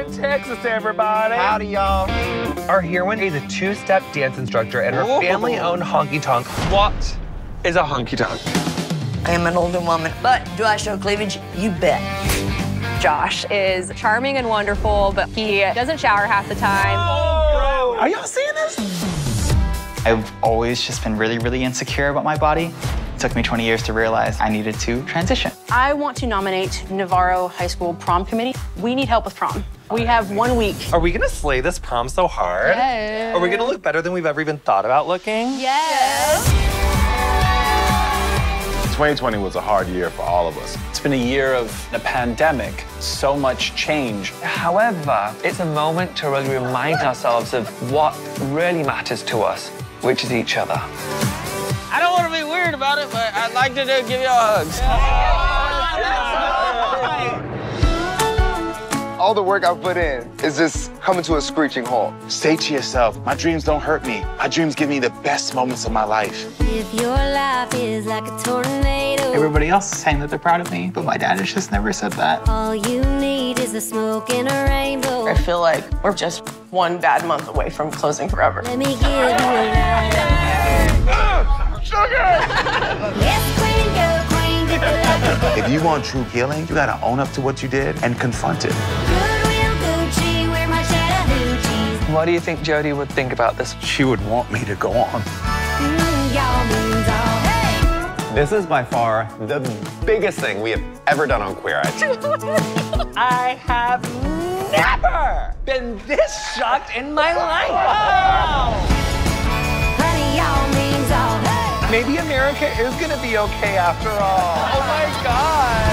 We're in Texas, everybody. Howdy, y'all. Our heroine is a two-step dance instructor at her family-owned honky-tonk. What is a honky-tonk? I am an older woman, but do I show cleavage? You bet. Josh is charming and wonderful, but he doesn't shower half the time. Oh, are y'all seeing this? I've always just been really, really insecure about my body. It took me 20 years to realize I needed to transition. I want to nominate Navarro High School prom committee. We need help with prom. We have 1 week. Are we gonna slay this prom so hard? Yes. Are we gonna look better than we've ever even thought about looking? Yes. 2020 was a hard year for all of us. It's been a year of the pandemic, so much change. However, it's a moment to really remind ourselves of what really matters to us, which is each other. I don't want to be weird about it, but I'd like to give y'all hugs. Yeah. All the work I've put in is just coming to a screeching halt. Say to yourself, my dreams don't hurt me. My dreams give me the best moments of my life. If your life is like a tornado. Everybody else is saying that they're proud of me, but my dad has just never said that. All you need is a smoke and a rainbow. I feel like we're just one bad month away from closing forever. Let me give you a If you want true healing, you gotta own up to what you did and confront it. What do you think Jody would think about this? She would want me to go on. This is by far the biggest thing we have ever done on Queer Eye. I have never been this shocked in my life. Wow. Maybe America is gonna be okay after all. Oh my God.